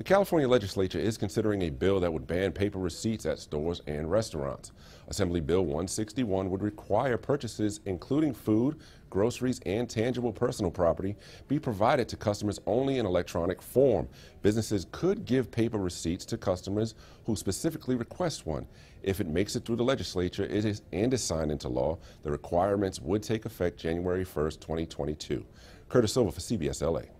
The California legislature is considering a bill that would ban paper receipts at stores and restaurants. Assembly Bill 161 would require purchases, including food, groceries, and tangible personal property, be provided to customers only in electronic form. Businesses could give paper receipts to customers who specifically request one. If it makes it through the legislature and is signed into law, the requirements would take effect January 1st, 2022. Curtis Silva for CBS LA.